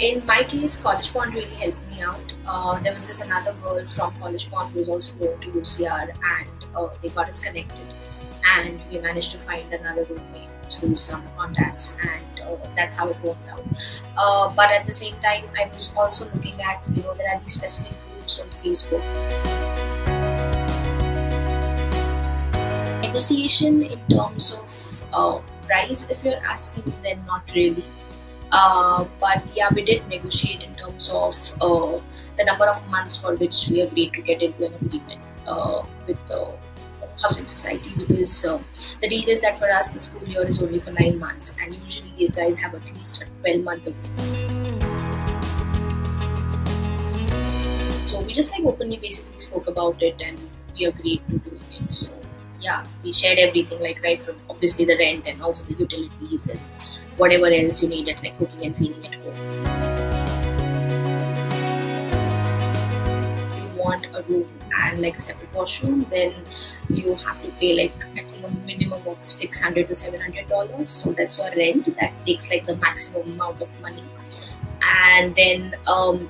In my case, College Pond really helped me out. There was this another girl from College Pond who was also going to UCR, and they got us connected, and we managed to find another roommate through some contacts, and that's how it worked out. But at the same time, I was also looking at, you know, there are these specific groups on Facebook. Negotiation in terms of price, if you're asking, then not really. But yeah, we did negotiate in terms of the number of months for which we agreed to get into an agreement with the housing society, because the deal is that for us the school year is only for 9 months, and usually these guys have at least a 12-month agreement. So we just like openly basically spoke about it, and we agreed to doing it. So yeah, we shared everything, like right from obviously the rent and also the utilities and whatever else you needed, like cooking and cleaning at home. If you want a room and like a separate washroom, then you have to pay like I think a minimum of $600 to $700. So that's your rent. That takes like the maximum amount of money, and then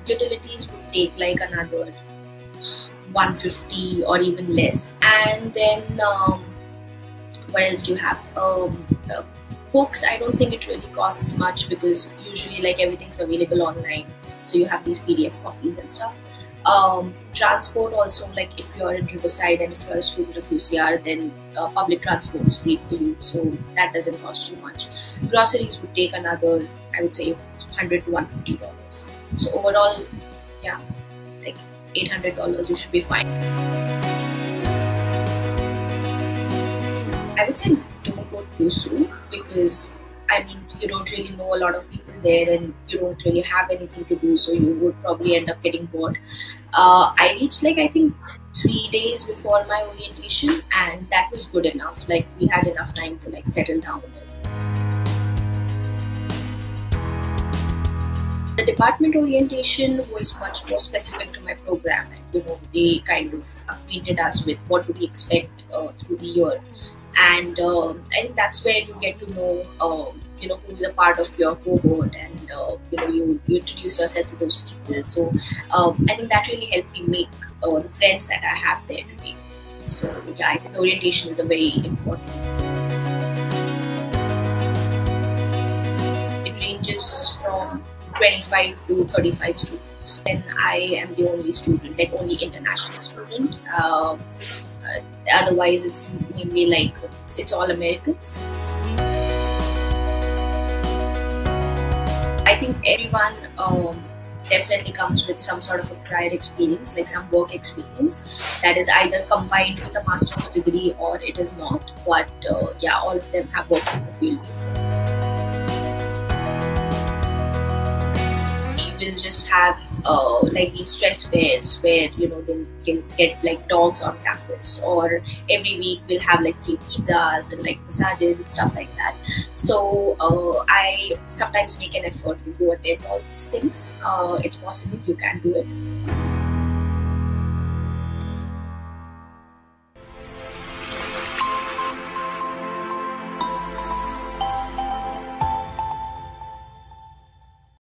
utilities would take like another $150 or even less. And then what else do you have? Books, I don't think it really costs much, because usually like everything's available online, so you have these PDF copies and stuff. Transport also, like if you're in Riverside and if you're a student of UCR, then public transport is free for you, so that doesn't cost too much. Groceries would take another, I would say, $100 to $150. So overall, yeah, like $800 you should be fine. I would say don't go too soon, because I mean you don't really know a lot of people there and you don't really have anything to do, so you would probably end up getting bored. I reached like I think 3 days before my orientation, and that was good enough. Like we had enough time to like settle down. The department orientation was much more specific to my program, and you know, they kind of acquainted us with what do we expect through the year, and I think that's where you get to know, you know, who is a part of your cohort, and you know, you introduce yourself to those people. So I think that really helped me make the friends that I have there today. So yeah, I think the orientation is a very important. It ranges from 25 to 35 students, and I am the only student, like only international student. Otherwise it's mainly like it's all Americans. I think everyone definitely comes with some sort of a prior experience, like some work experience that is either combined with a master's degree or it is not, but yeah, all of them have worked in the field before. We'll just have like these stress fairs where, you know, they'll get like dogs on campus, or every week we'll have like free pizzas and like massages and stuff like that. So I sometimes make an effort to go attend all these things. It's possible, you can do it.